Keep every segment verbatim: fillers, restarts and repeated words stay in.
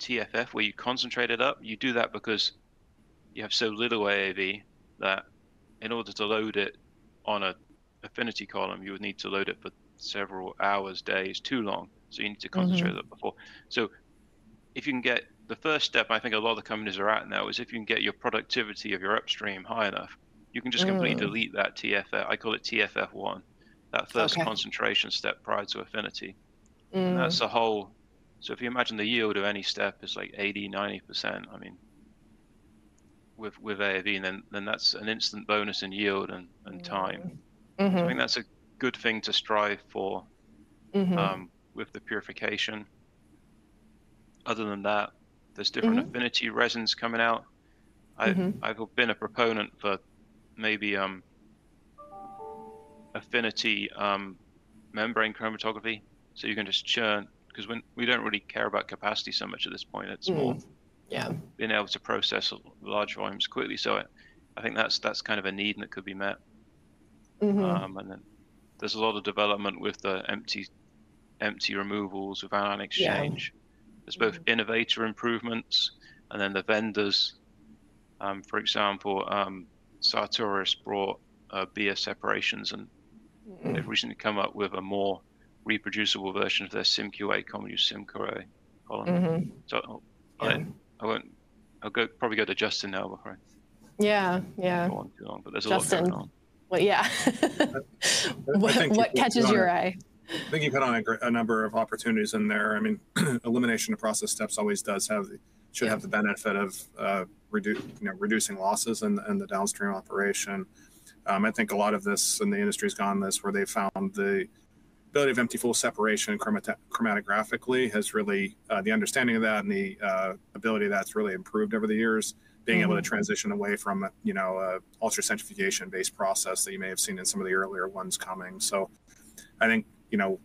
T F F, where you concentrate it up, you do that because you have so little A A V that in order to load it on a affinity column, you would need to load it for several hours, days, too long. So you need to concentrate mm-hmm. it up before. So if you can get the first step, I think a lot of the companies are at now, is if you can get your productivity of your upstream high enough, you can just completely mm. delete that T F F. I call it T F F one, that first okay. concentration step prior to affinity. Mm. And that's the whole. So if you imagine the yield of any step is like eighty, ninety percent, I mean, with with A A V, and then, then that's an instant bonus in yield and, and time. Mm-hmm. So I think that's a good thing to strive for mm-hmm. um, with the purification. Other than that, there's different mm-hmm. affinity resins coming out. I, mm-hmm. I've been a proponent for maybe um, affinity um, membrane chromatography. So you can just churn, because when we don't really care about capacity so much at this point, it's mm. more yeah. being able to process large volumes quickly. So I, I think that's that's kind of a need that could be met. Mm-hmm. Um, and then there's a lot of development with the empty empty removals with anion exchange. Yeah. There's both mm-hmm. innovator improvements and then the vendors. Um, for example, um, Sartorius brought uh, beer separations, and mm-hmm. they've recently come up with a more reproducible version of their SIMQA, commonly used SIMQA column. Mm-hmm. So I'll, yeah. I, I won't. I'll go probably go to Justin now. Before I, yeah, yeah. Go on too long, but there's Justin. a lot going on. Well, yeah. what what you catches your eye? I think you put on a, a number of opportunities in there. I mean, elimination of process steps always does have should yeah. have the benefit of uh, reduce you know reducing losses and and the downstream operation. Um, I think a lot of this in the industry has gone this where they found the ability of empty/full separation chromat chromatographically has really uh, the understanding of that and the uh, ability that's really improved over the years. Being mm-hmm. able to transition away from you know uh, ultracentrifugation based process that you may have seen in some of the earlier ones coming. So, I think you know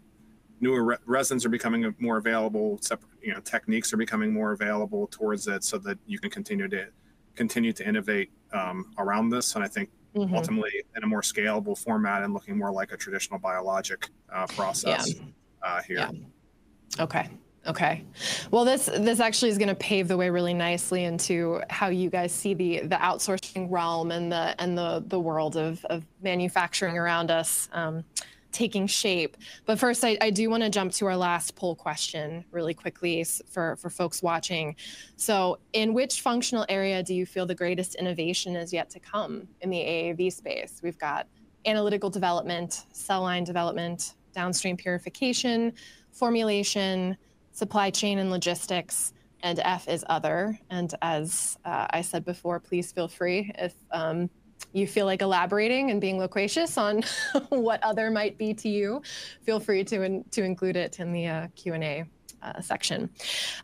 newer re resins are becoming more available. You know techniques are becoming more available towards it, so that you can continue to continue to innovate um, around this. And I think. Mm-hmm. Ultimately, in a more scalable format and looking more like a traditional biologic uh, process yeah. uh, here. Yeah. Okay. Okay. Well, this this actually is going to pave the way really nicely into how you guys see the the outsourcing realm and the and the the world of of manufacturing around us um, taking shape. But first, I, I do want to jump to our last poll question really quickly for for folks watching. So, in which functional area do you feel the greatest innovation is yet to come in the A A V space? We've got analytical development, cell line development, downstream purification, formulation, supply chain and logistics, and F is other. And as uh, I said before, please feel free if um, you feel like elaborating and being loquacious on what other might be to you, feel free to in, to include it in the uh, Q and A uh, section.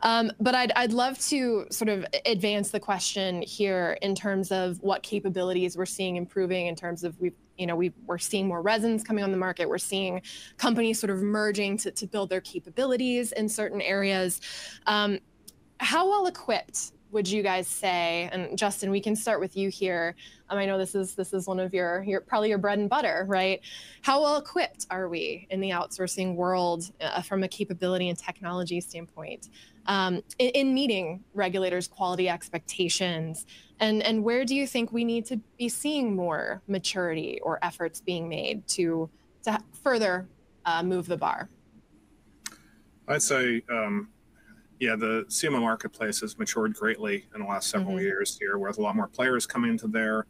Um, but I'd, I'd love to sort of advance the question here in terms of what capabilities we're seeing improving in terms of we've you know, we, we're seeing more resins coming on the market. We're seeing companies sort of merging to, to build their capabilities in certain areas. Um, how well equipped would you guys say? And Justin, we can start with you here. Um, I know this is this is one of your, your probably your bread and butter, right? How well equipped are we in the outsourcing world uh, from a capability and technology standpoint um, in, in meeting regulators' quality expectations? And and where do you think we need to be seeing more maturity or efforts being made to to further uh, move the bar? I'd say. Um... Yeah, the C M O marketplace has matured greatly in the last several mm-hmm. years here, with a lot more players coming into there.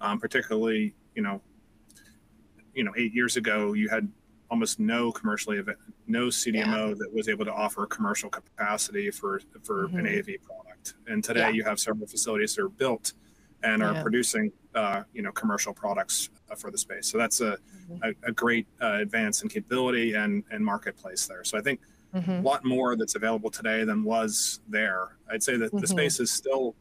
Um, particularly, you know, you know, eight years ago, you had almost no commercially no C D M O yeah. that was able to offer commercial capacity for for mm-hmm. an A A V product. And today, yeah. you have several facilities that are built and are yeah. producing, uh, you know, commercial products for the space. So that's a mm-hmm. a, a great uh, advance in capability and and marketplace there. So I think. Mm-hmm. A lot more that's available today than was there. I'd say that mm-hmm. the space is still,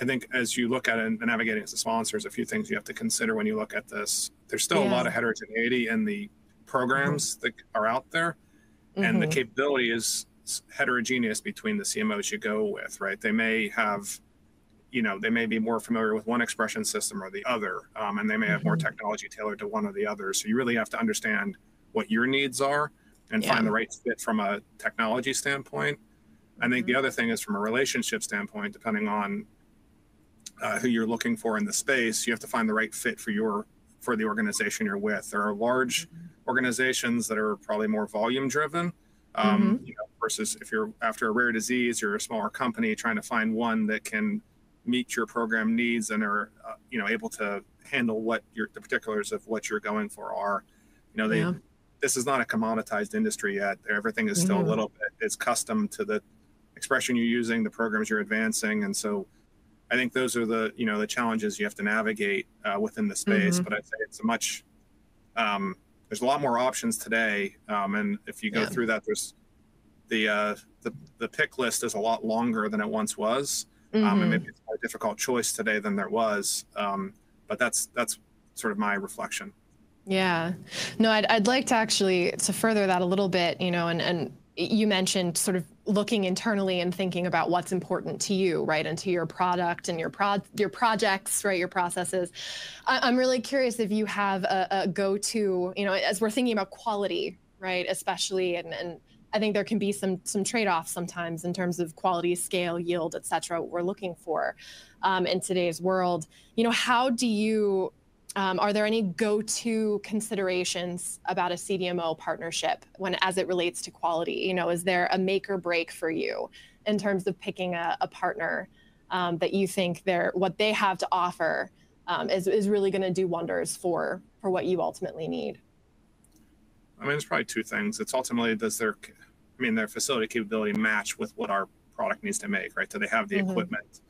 I think as you look at it and navigating as a sponsor, there's a few things you have to consider when you look at this. There's still yeah. a lot of heterogeneity in the programs mm-hmm. that are out there. Mm-hmm. And the capability is heterogeneous between the C M Os you go with, right? They may have, you know, they may be more familiar with one expression system or the other, um, and they may have mm-hmm. more technology tailored to one or the other. So you really have to understand what your needs are and yeah. find the right fit from a technology standpoint. I think the other thing is, from a relationship standpoint, depending on uh, who you're looking for in the space, you have to find the right fit for your for the organization you're with. There are large organizations that are probably more volume driven, um, mm-hmm. you know, versus if you're after a rare disease, you're a smaller company trying to find one that can meet your program needs and are uh, you know able to handle what your the particulars of what you're going for are. You know, they yeah. this is not a commoditized industry yet. Everything is still yeah. a little bit, it's custom to the expression you're using, the programs you're advancing. And so I think those are the, you know, the challenges you have to navigate uh, within the space. Mm-hmm. But I'd say it's a much, um, there's a lot more options today. Um, and if you go yeah. through that, there's the, uh, the, the pick list is a lot longer than it once was. Mm-hmm. Um, and maybe it's a more difficult choice today than there was. Um, but that's, that's sort of my reflection. Yeah, no, I'd, I'd like to actually to further that a little bit, you know, and, and you mentioned sort of looking internally and thinking about what's important to you, right, and to your product and your prod, your projects, right, your processes. I, I'm really curious if you have a, a go-to, you know, as we're thinking about quality, right, especially, and, and I think there can be some some trade-offs sometimes in terms of quality, scale, yield, et cetera, what we're looking for um, in today's world. You know, how do you... Um, are there any go-to considerations about a C D M O partnership when, as it relates to quality? You know, is there a make or break for you in terms of picking a, a partner um, that you think they're, what they have to offer um, is, is really going to do wonders for, for what you ultimately need? I mean, there's probably two things. It's ultimately, does their, I mean, their facility capability match with what our product needs to make, right? Do they have the mm-hmm. equipment?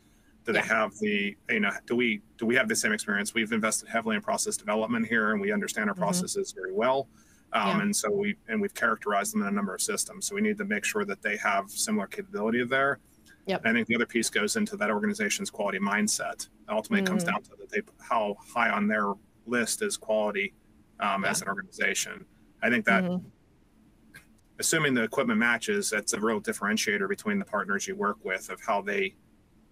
Do they yeah. have the, you know, do we do we have the same experience? We've invested heavily in process development here, and we understand our mm-hmm. processes very well. Um, yeah. And so we, and we've characterized them in a number of systems. So we need to make sure that they have similar capability there. Yep. I think the other piece goes into that organization's quality mindset. It ultimately mm-hmm. comes down to that they, how high on their list is quality um, yeah. as an organization. I think that mm-hmm. assuming the equipment matches, that's a real differentiator between the partners you work with of how they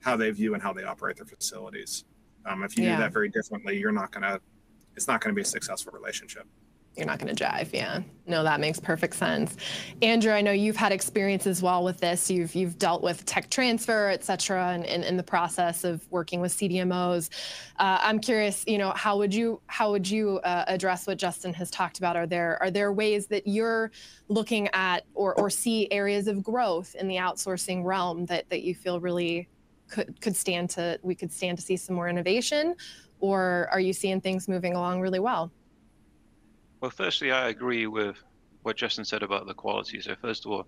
how they view and how they operate their facilities. Um, if you yeah. do that very differently, you're not gonna, it's not gonna be a successful relationship. You're not gonna jive, yeah. No, that makes perfect sense. Andrew, I know you've had experience as well with this. You've you've dealt with tech transfer, et cetera, and in the process of working with C D M Os. Uh, I'm curious, you know, how would you how would you uh, address what Justin has talked about? Are there are there ways that you're looking at or or see areas of growth in the outsourcing realm that that you feel really could could stand to we could stand to see some more innovation, or are you seeing things moving along really well? Well, firstly, I agree with what Justin said about the quality. So first of all,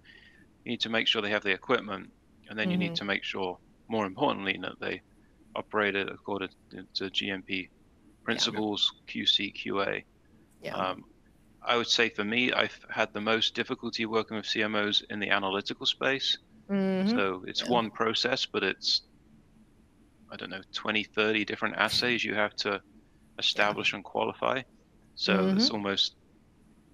you need to make sure they have the equipment, and then mm-hmm. you need to make sure, more importantly, that they operate it according to G M P principles, yeah. Q C, Q A. Yeah. Um, I would say for me, I've had the most difficulty working with C M Os in the analytical space. Mm-hmm. So it's yeah. one process, but it's I don't know, twenty, thirty different assays you have to establish yeah. and qualify. So mm-hmm. it's almost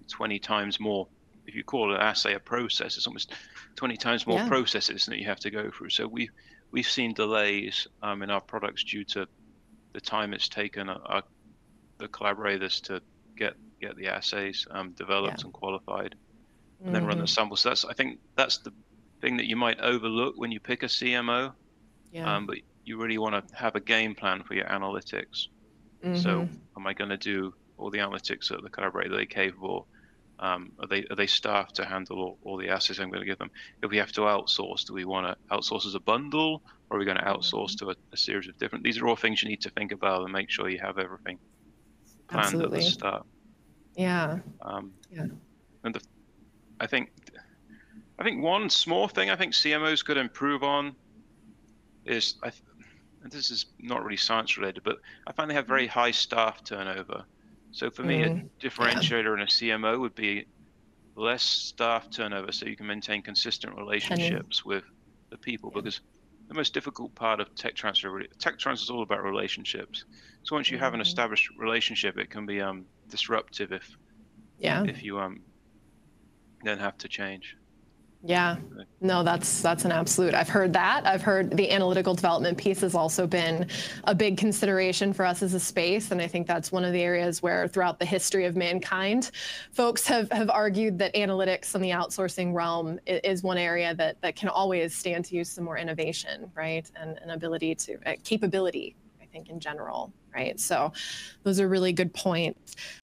twenty times more. If you call an assay a process, it's almost twenty times more yeah. processes that you have to go through. So we, we've seen delays um, in our products due to the time it's taken our, the collaborators to get, get the assays um, developed yeah. and qualified, and mm-hmm. then run the sample. So that's, I think that's the thing that you might overlook when you pick a C M O. Yeah. Um, but you really want to have a game plan for your analytics. Mm-hmm. So am I going to do all the analytics at the collaborator? Are they capable? Um, are they are they staffed to handle all, all the assays I'm going to give them? If we have to outsource, do we want to outsource as a bundle, or are we going to outsource mm-hmm. to a, a series of different? These are all things you need to think about and make sure you have everything planned Absolutely. At the start. Yeah. Um, yeah. And the, I think I think one small thing I think C M Os could improve on is, I th and this is not really science related, but I find they have very high staff turnover. So for me, mm-hmm. a differentiator yeah. in a C M O would be less staff turnover, so you can maintain consistent relationships mm-hmm. with the people, yeah. because the most difficult part of tech transfer, tech transfer is all about relationships. So once you mm-hmm. have an established relationship, it can be um, disruptive if, yeah. if you um, then have to change. Yeah, no, that's that's an absolute. I've heard that. I've heard the analytical development piece has also been a big consideration for us as a space. And I think that's one of the areas where throughout the history of mankind, folks have, have argued that analytics in the outsourcing realm is one area that, that can always stand to use some more innovation, right? And an ability to, uh, capability, I think, in general. Right. So those are really good points.